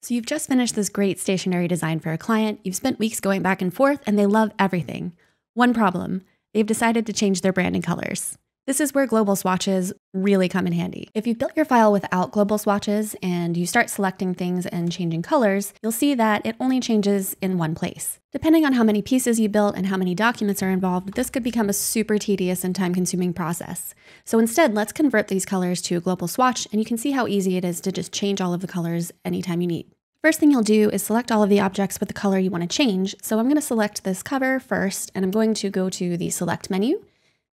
So you've just finished this great stationery design for a client, you've spent weeks going back and forth, and they love everything. One problem, they've decided to change their brand and colors. This is where global swatches really come in handy. If you've built your file without global swatches and you start selecting things and changing colors, you'll see that it only changes in one place. Depending on how many pieces you built and how many documents are involved, this could become a super tedious and time-consuming process. So instead, let's convert these colors to a global swatch, and you can see how easy it is to just change all of the colors anytime you need. First thing you'll do is select all of the objects with the color you want to change. So I'm going to select this cover first, and I'm going to go to the Select menu,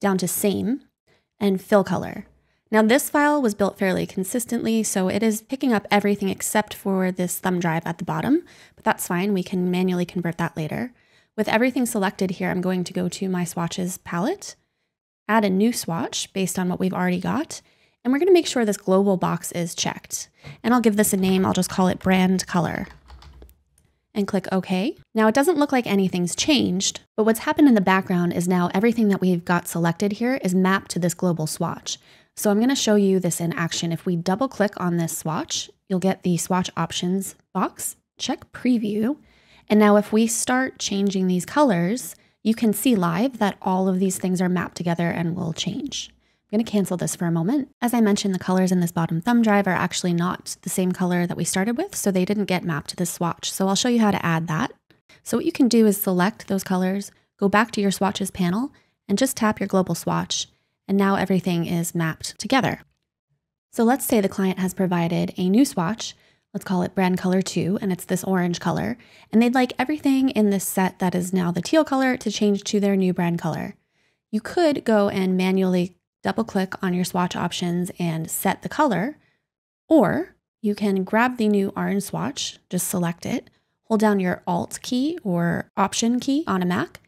down to Same, and Fill Color. Now this file was built fairly consistently, so it is picking up everything except for this thumb drive at the bottom, but that's fine, we can manually convert that later. With everything selected here, I'm going to go to my Swatches palette, add a new swatch based on what we've already got, and we're going to make sure this global box is checked. And I'll give this a name, I'll just call it Brand Color. And click OK. Now it doesn't look like anything's changed, but what's happened in the background is now everything that we've got selected here is mapped to this global swatch. So I'm going to show you this in action. If we double click on this swatch, you'll get the swatch options box, check preview. And now if we start changing these colors, you can see live that all of these things are mapped together and will change. I'm going to cancel this for a moment. As I mentioned, the colors in this bottom thumb drive are actually not the same color that we started with, so they didn't get mapped to this swatch. So I'll show you how to add that. So what you can do is select those colors, go back to your swatches panel, and just tap your global swatch, and now everything is mapped together. So let's say the client has provided a new swatch, let's call it Brand Color 2, and it's this orange color, and they'd like everything in this set that is now the teal color to change to their new brand color. You could go and manually double click on your swatch options and set the color, or you can grab the new orange swatch, just select it, hold down your Alt key or Option key on a Mac,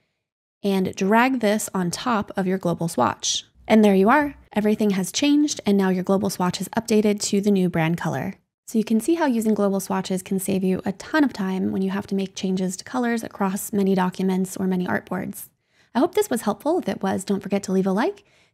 and drag this on top of your global swatch. And there you are, everything has changed, and now your global swatch is updated to the new brand color. So you can see how using global swatches can save you a ton of time when you have to make changes to colors across many documents or many artboards. I hope this was helpful. If it was, don't forget to leave a like.